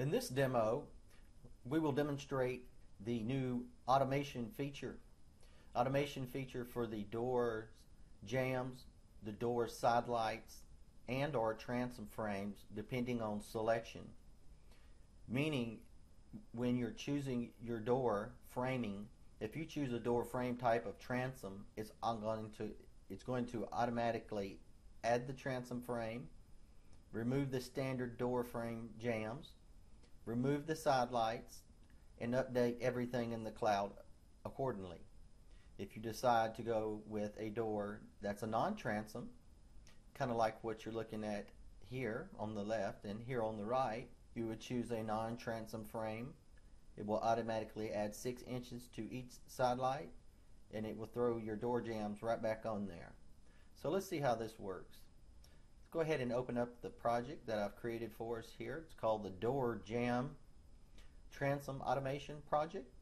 In this demo, we will demonstrate the new automation feature for the door jambs, the door side lights, and or transom frames, depending on selection. Meaning, when you're choosing your door framing, if you choose a door frame type of transom, it's going to automatically add the transom frame, remove the standard door frame jambs, remove the side lights, and update everything in the cloud accordingly. If you decide to go with a door that's a non-transom, kind of like what you're looking at here on the left and here on the right, you would choose a non-transom frame. It will automatically add 6 inches to each side light, and it will throw your door jambs right back on there. So let's see how this works. Let's go ahead and open up the project that I've created for us here. It's called the Door Jamb Transom Automation Project.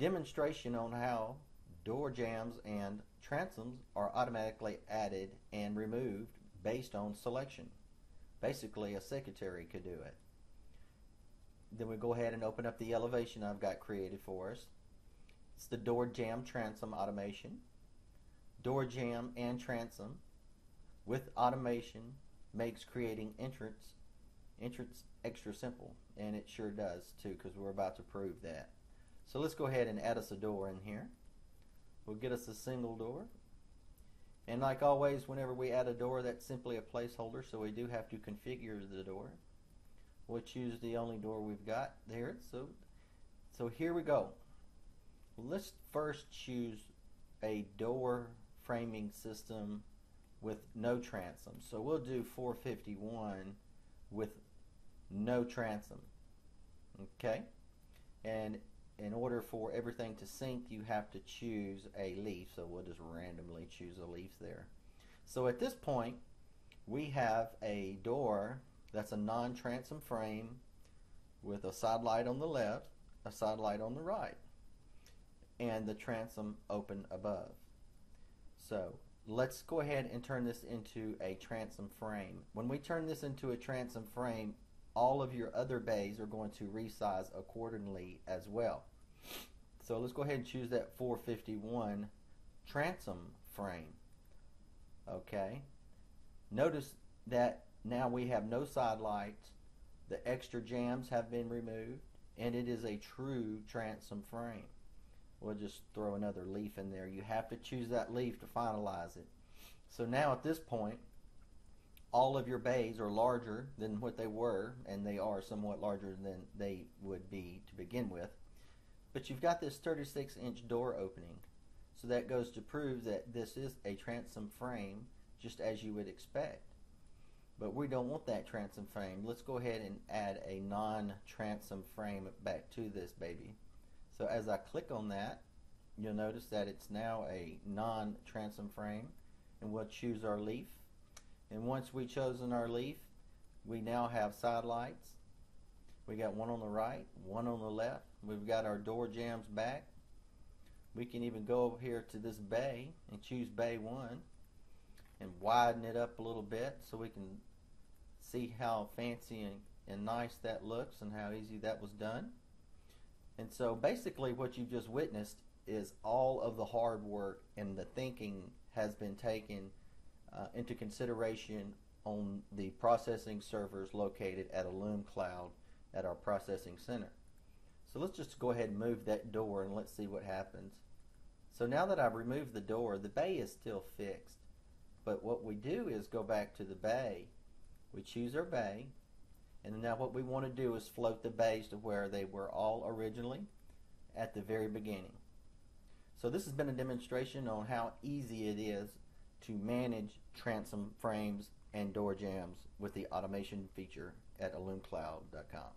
Demonstration on how door jambs and transoms are automatically added and removed based on selection. Basically, a secretary could do it. Then we go ahead and open up the elevation I've got created for us. It's the door jamb transom automation. Door jamb and transom with automation makes creating entrance extra simple, and it sure does too, because we're about to prove that. So let's go ahead and add us a door in here. We'll get us a single door, and like always, whenever we add a door, that's simply a placeholder, so we do have to configure the door. We'll choose the only door we've got there. So here we go. Let's first choose a door framing system with no transom. So we'll do 451 with no transom. Okay, and in order for everything to sync, you have to choose a leaf, so we'll just randomly choose a leaf there. So at this point, we have a door that's a non-transom frame with a side light on the left, a side light on the right, and the transom open above. So let's go ahead and turn this into a transom frame. When we turn this into a transom frame, all of your other bays are going to resize accordingly as well. So let's go ahead and choose that 451 transom frame. Okay, notice that now we have no side lights, the extra jambs have been removed, and it is a true transom frame. We'll just throw another leaf in there. You have to choose that leaf to finalize it. So now at this point, all of your bays are larger than what they were, and they are somewhat larger than they would be to begin with. But you've got this 36-inch door opening. So that goes to prove that this is a transom frame, just as you would expect. But we don't want that transom frame. Let's go ahead and add a non-transom frame back to this baby. So as I click on that, you'll notice that it's now a non-transom frame, and we'll choose our leaf. And once we've chosen our leaf, we now have side lights. We got one on the right, one on the left. We've got our door jambs back. We can even go over here to this bay and choose bay 1 and widen it up a little bit so we can see how fancy and nice that looks and how easy that was done. And so basically what you've just witnessed is all of the hard work and the thinking has been taken into consideration on the processing servers located at AlumCloud at our processing center. So let's just go ahead and move that door and let's see what happens. So now that I've removed the door, the bay is still fixed, but what we do is go back to the bay. We choose our bay, and now what we want to do is float the bays to where they were all originally at the very beginning. So this has been a demonstration on how easy it is to manage transom frames and door jambs with the automation feature at AlumCloud.com.